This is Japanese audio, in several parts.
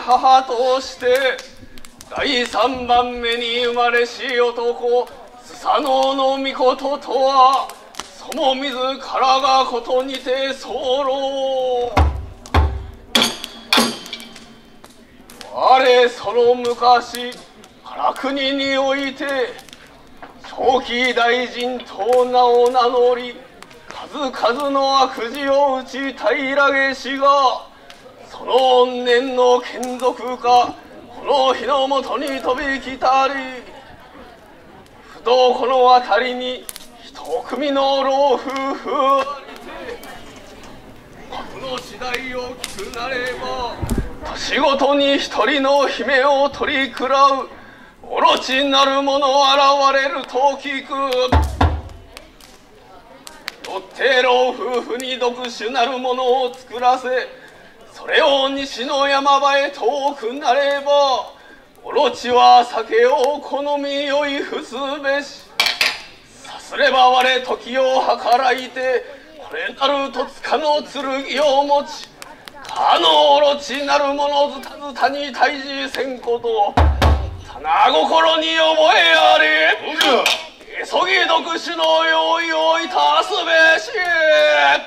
母として第三番目に生まれし男須佐之の御子とはそも自らがことにて候我その昔原国において正気大臣と名を名乗り数々の悪事を打ち平げしがその怨念の眷属がこの日のもとに飛び来たり不動この辺りに一組の老夫婦ありてこの次第を聞くなれば年ごとに一人の姫を取り食らう愚痴なる者現れると聞くよって老夫婦に独主なる者を作らせそれを西の山場へ遠くなれば愚痴は酒を好みよい伏すべしさすれば我時を計らいてこれなるとつかの剣を持ちかの愚痴なる者ずたずたに対峙せんこと棚心に覚えあり急ぎ独自の用意をいたすべし、はい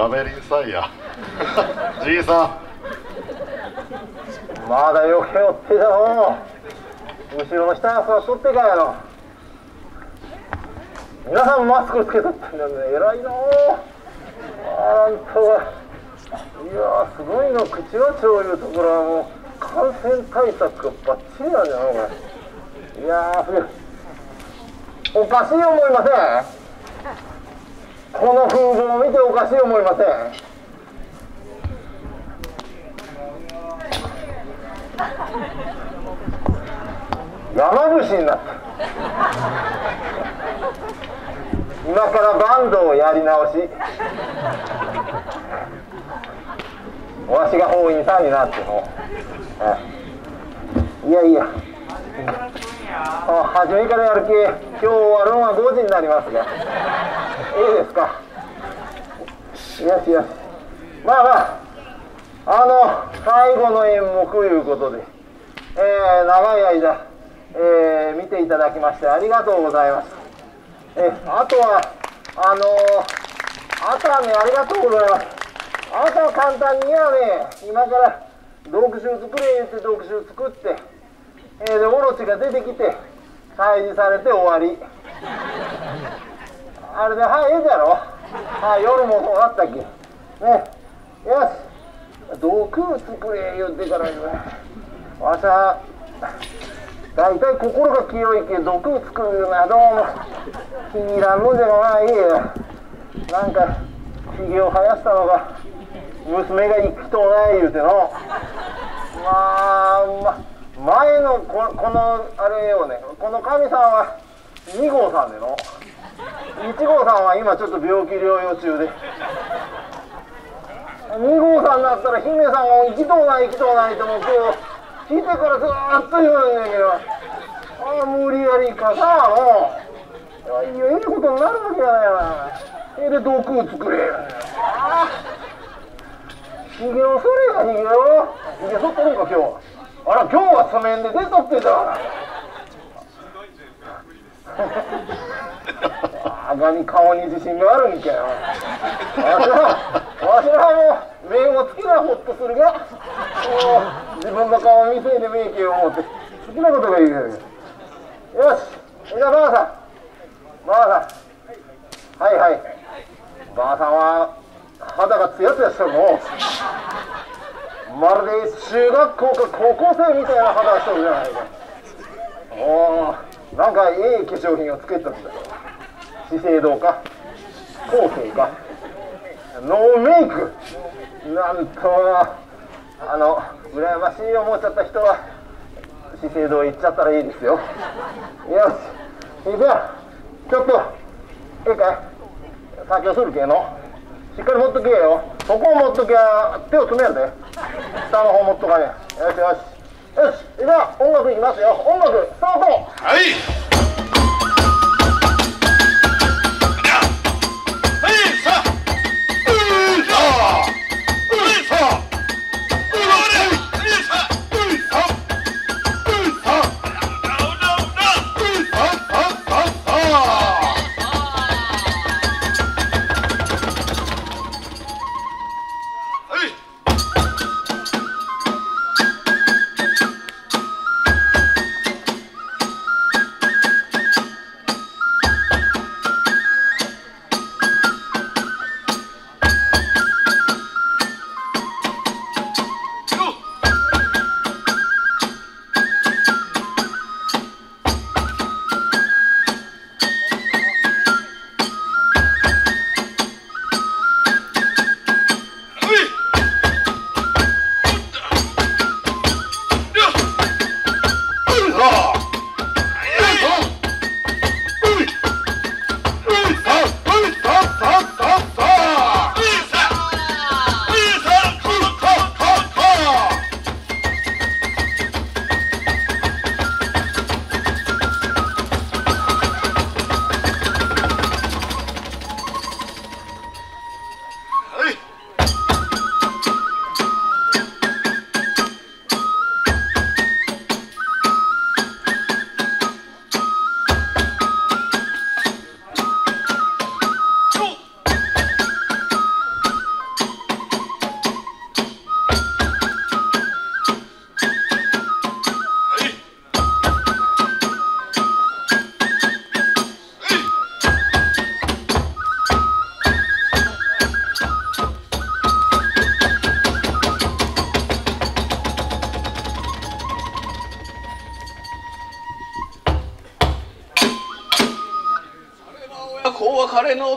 喋りんさいやじいさんまだよけよってだろう。後ろの人はそうしとってからやろ。皆さんマスクつけとってんだね。偉いなあ。あんといやーすごいの。口は超いうところはもう感染対策がバッチリなんじゃないこれ。いやーおかしい思いません？この風貌を見ておかしい思いません？山伏になった今からバンドをやり直しわしが法院さんになっても、いやいや初めからやる気。今日終わるのは5時になりますがいいですか。よしよし。まあまあ最後の演目ということで、長い間、見ていただきましてありがとうございました。あとは朝ねありがとうございます。朝簡単にはね今から読書作れって読書作って、でオロチが出てきて退治されて終わり。あれではいええだろ。はい夜もそうだったっけね。よし毒作れ言ってから言うわしゃ大体心が清いけ毒作るのはどうも気に入らんのでもない。なんかひげを生やしたのが娘が生きとない言うての。まあ前のこのあれをねこの神さんは2号さんでの。1号さんは今ちょっと病気療養中で2号さんだったら姫さんが生きとうない生きとうないと思って聞いてからずーっと言うんだけどああ無理やりかさもういやいいことになるわけやないな。で毒作れよ。ああひげをそれがひげをひげそっとるんか今日。あら今日は爪んで出とってたからあがみ顔に自信があるんけよ。わしらも目をつけなほっとするが自分の顔を見せいで名器を思って好きなことが言うよ。よしじゃあばあさんはいはいばあさんは肌がツヤツヤしてるもん。まるで中学校か高校生みたいな肌をしてるじゃないか。おーなんかいい化粧品をつけてるんだよ。資生堂か後世かノーメイクなんと羨ましい思っちゃった人は資生堂行っちゃったらいいですよ。よしじゃあちょっとええかい先をするけえのしっかり持っとけよ。ここを持っときゃ手を詰めるで下の方持っとかね。よしよしよしじゃあ音楽いきますよ。音楽スタート。はい別れの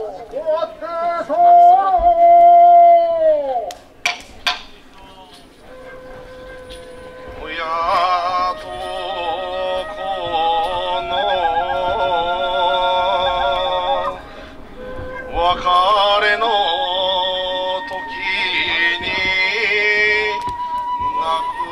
わってそうおやとこの別れの時に泣く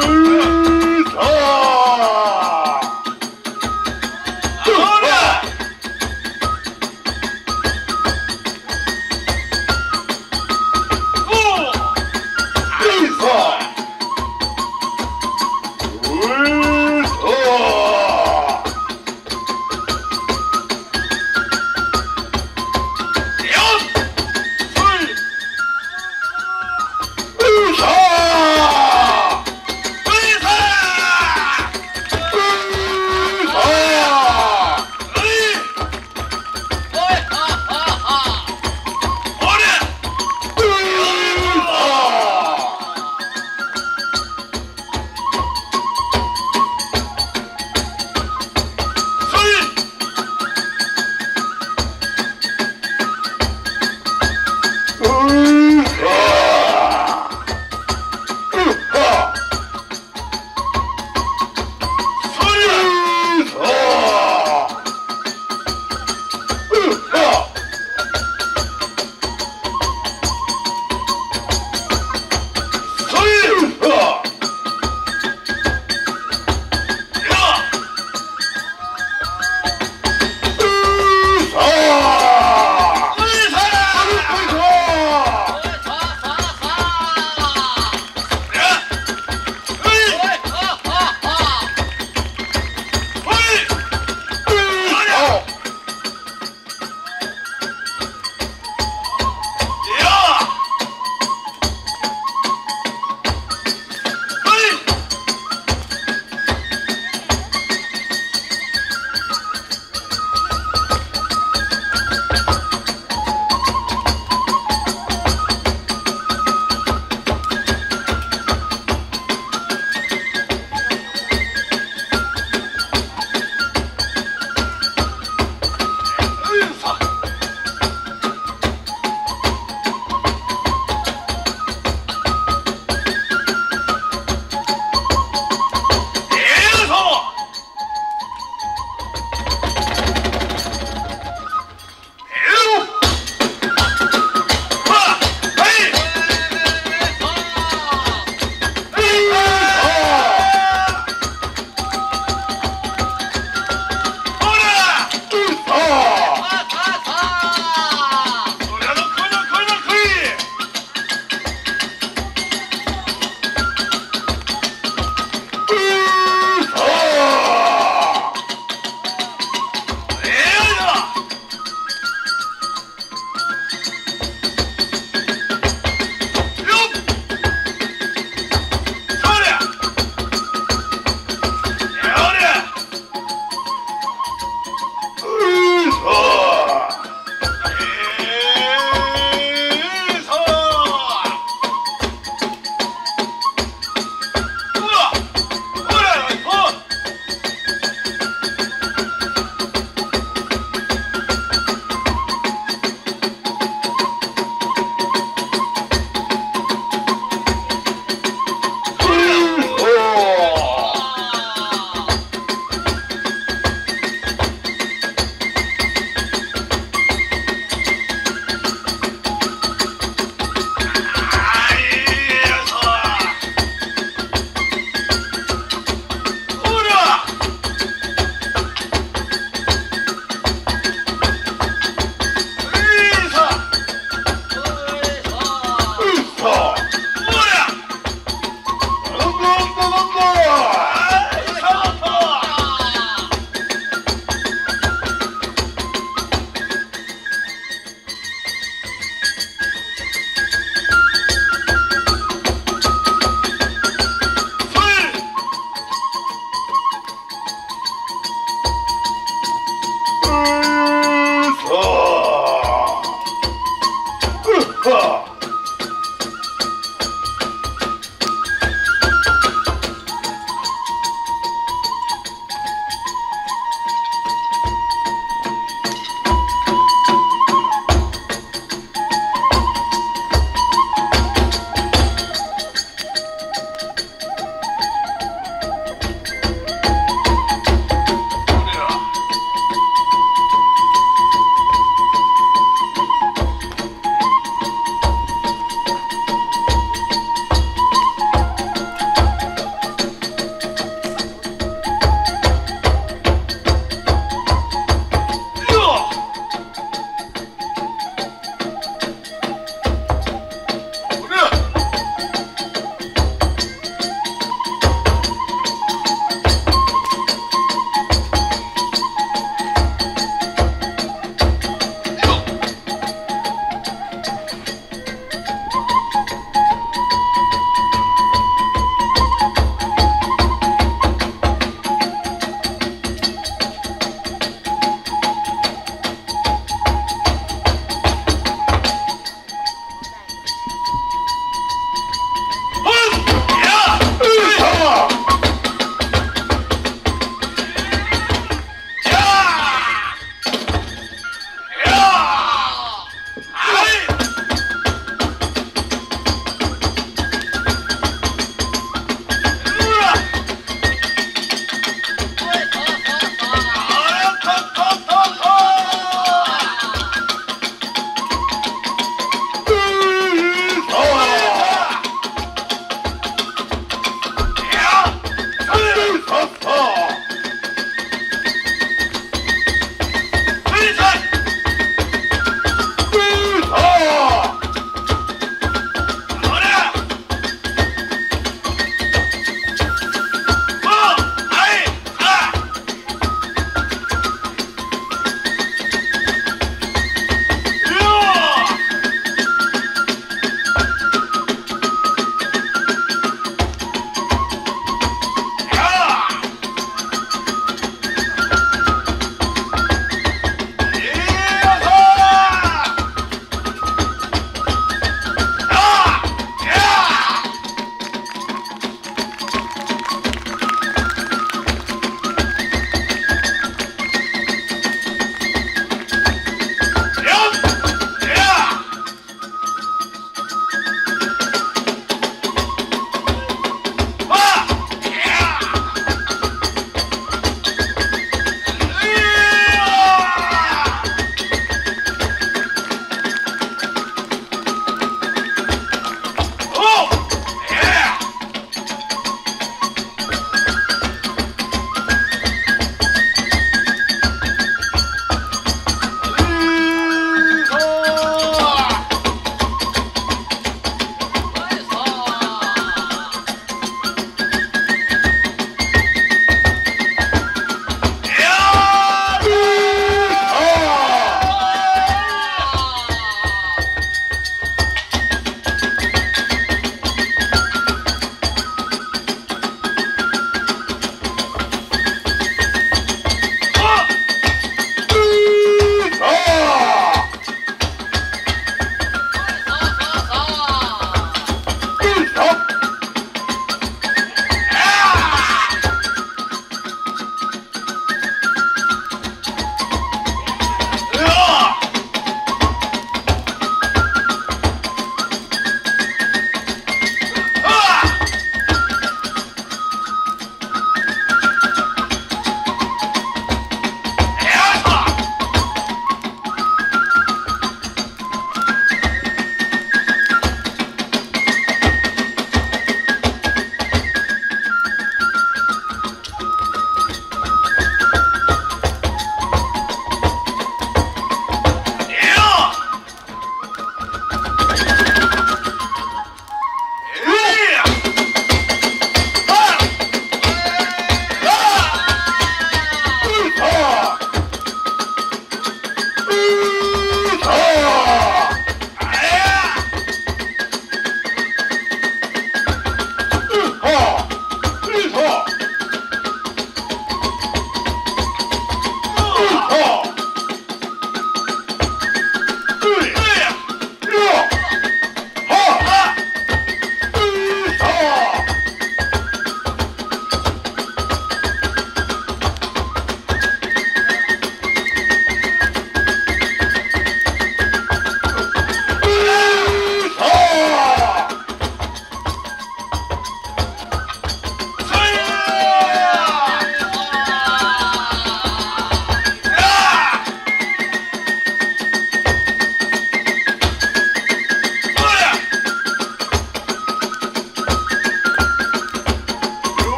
Please help!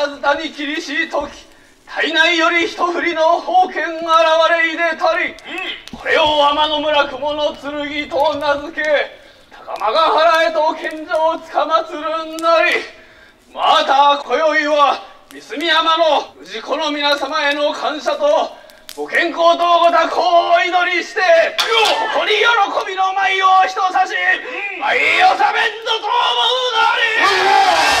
たずたに厳しい時、体内より一振りの宝剣現れいでたり、これを天の村雲の剣と名付け、高間が原へと献上をつかまつるなり、また今宵は三角山の氏子の皆様への感謝とご健康とご多幸をお祈りして、ここに喜びの舞を一差し舞い納めんぞと思うなり、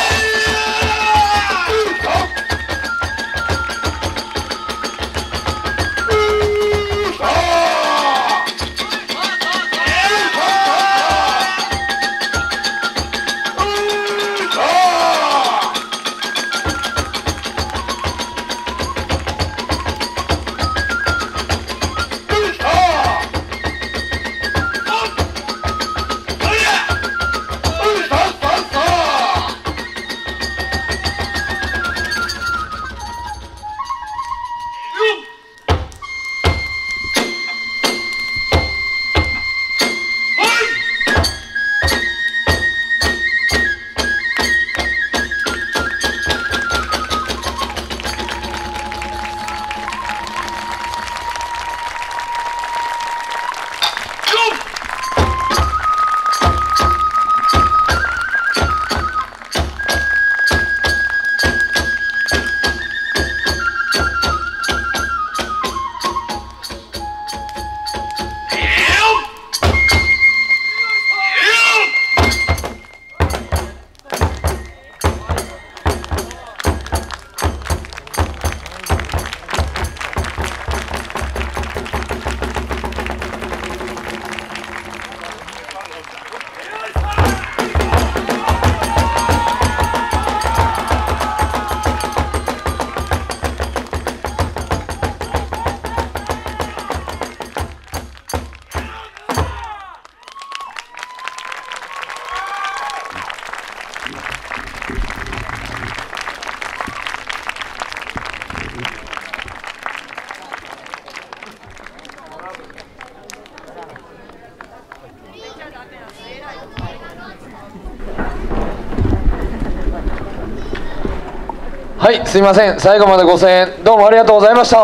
はい、すいません。最後までご声援どうもありがとうございました。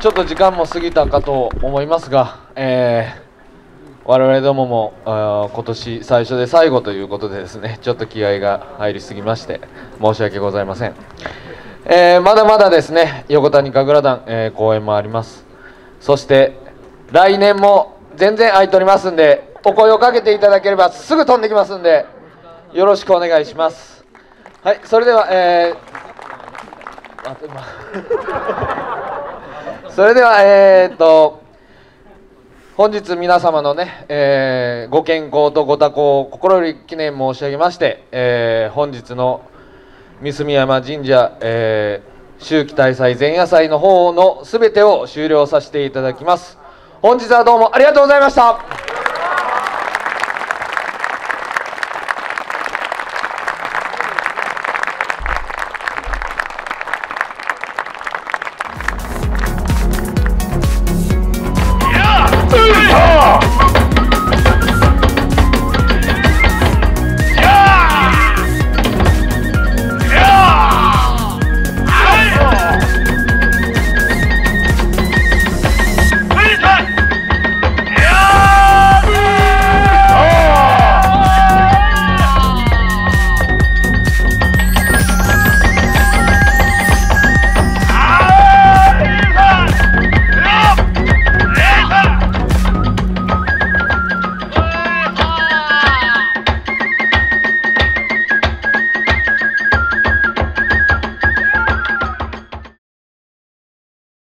ちょっと時間も過ぎたかと思いますが、我々どもも今年最初で最後ということでですね、ちょっと気合が入りすぎまして申し訳ございません。まだまだですね、横谷神楽団、公演もあります。そして来年も全然空いておりますんで、お声をかけていただければすぐ飛んできますんで、よろしくお願いします。はい、それでは、それでは本日皆様のね、ご健康とご多幸を心より記念申し上げまして、本日の三角山神社、秋季大祭前夜祭の方の全てを終了させていただきます。本日はどうもありがとうございました。